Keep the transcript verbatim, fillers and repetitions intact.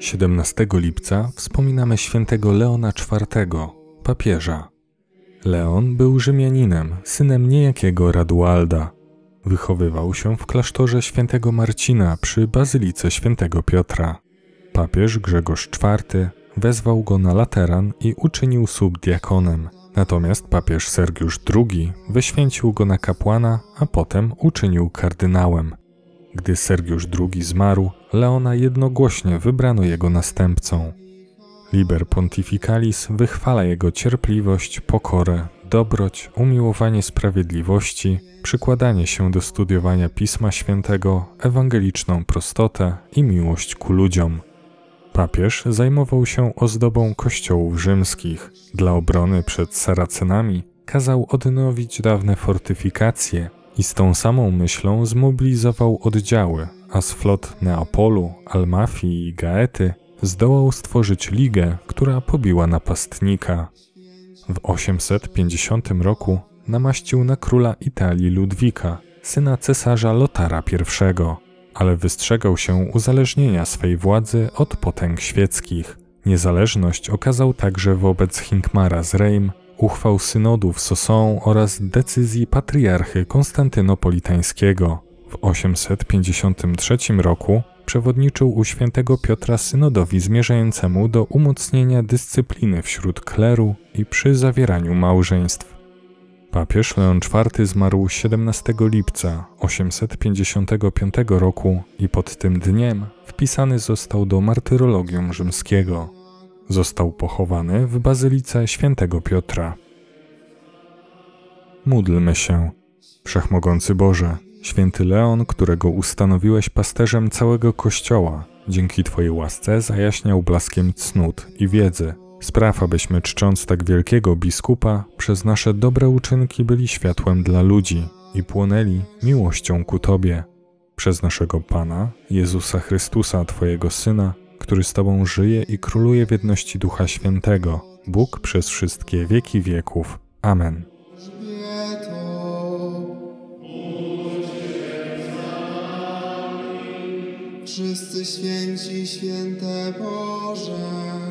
siedemnastego lipca wspominamy świętego Leona czwartego, papieża. Leon był Rzymianinem, synem niejakiego Radualda. Wychowywał się w klasztorze świętego Marcina przy Bazylice świętego Piotra. Papież Grzegorz czwarty wezwał go na Lateran i uczynił subdiakonem. Natomiast papież Sergiusz drugi wyświęcił go na kapłana, a potem uczynił kardynałem. Gdy Sergiusz drugi zmarł, Leona jednogłośnie wybrano jego następcą. Liber Pontificalis wychwala jego cierpliwość, pokorę, dobroć, umiłowanie sprawiedliwości, przykładanie się do studiowania Pisma Świętego, ewangeliczną prostotę i miłość ku ludziom. Papież zajmował się ozdobą kościołów rzymskich. Dla obrony przed Saracenami kazał odnowić dawne fortyfikacje i z tą samą myślą zmobilizował oddziały, a z flot Neapolu, Amalfi i Gaety zdołał stworzyć ligę, która pobiła napastnika. W osiemset pięćdziesiątym roku namaścił na króla Italii Ludwika, syna cesarza Lotara pierwszego, ale wystrzegał się uzależnienia swej władzy od potęg świeckich. Niezależność okazał także wobec Hinkmara z Reims, uchwał synodu w Soson oraz decyzji patriarchy Konstantynopolitańskiego. W osiemset pięćdziesiątym trzecim roku przewodniczył u świętego Piotra synodowi zmierzającemu do umocnienia dyscypliny wśród kleru i przy zawieraniu małżeństw. Papież Leon czwarty zmarł siedemnastego lipca osiemset pięćdziesiątego piątego roku i pod tym dniem wpisany został do martyrologium rzymskiego. Został pochowany w Bazylice świętego Piotra. Módlmy się. Wszechmogący Boże, święty Leon, którego ustanowiłeś pasterzem całego Kościoła, dzięki Twojej łasce zajaśniał blaskiem cnót i wiedzy. Spraw, abyśmy czcząc tak wielkiego biskupa, przez nasze dobre uczynki byli światłem dla ludzi i płonęli miłością ku Tobie. Przez naszego Pana, Jezusa Chrystusa, Twojego Syna, który z Tobą żyje i króluje w jedności Ducha Świętego, Bóg przez wszystkie wieki wieków. Amen. Wszyscy święci, święte Boże.